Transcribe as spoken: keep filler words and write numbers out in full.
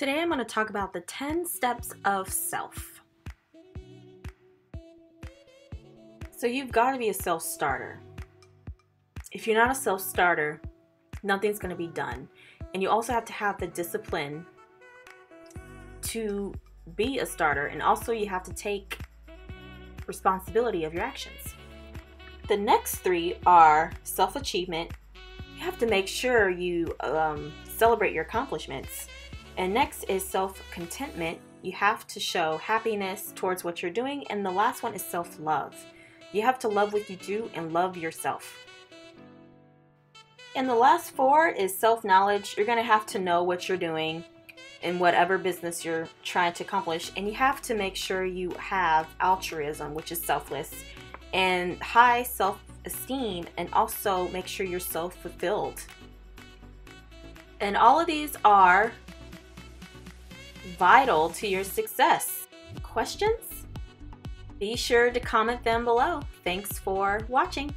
Today I'm going to talk about the ten steps of self. So you've got to be a self-starter. If you're not a self-starter, nothing's going to be done. And you also have to have the discipline to be a starter, and also you have to take responsibility of your actions. The next three are self-achievement. You have to make sure you um, celebrate your accomplishments. And next is self-contentment. You have to show happiness towards what you're doing. And the last one is self-love. You have to love what you do and love yourself. And the last four is self-knowledge. You're going to have to know what you're doing in whatever business you're trying to accomplish. And you have to make sure you have altruism, which is selfless, and high self-esteem, and also make sure you're self-fulfilled. And all of these are vital to your success. Questions? Be sure to comment them below. Thanks for watching.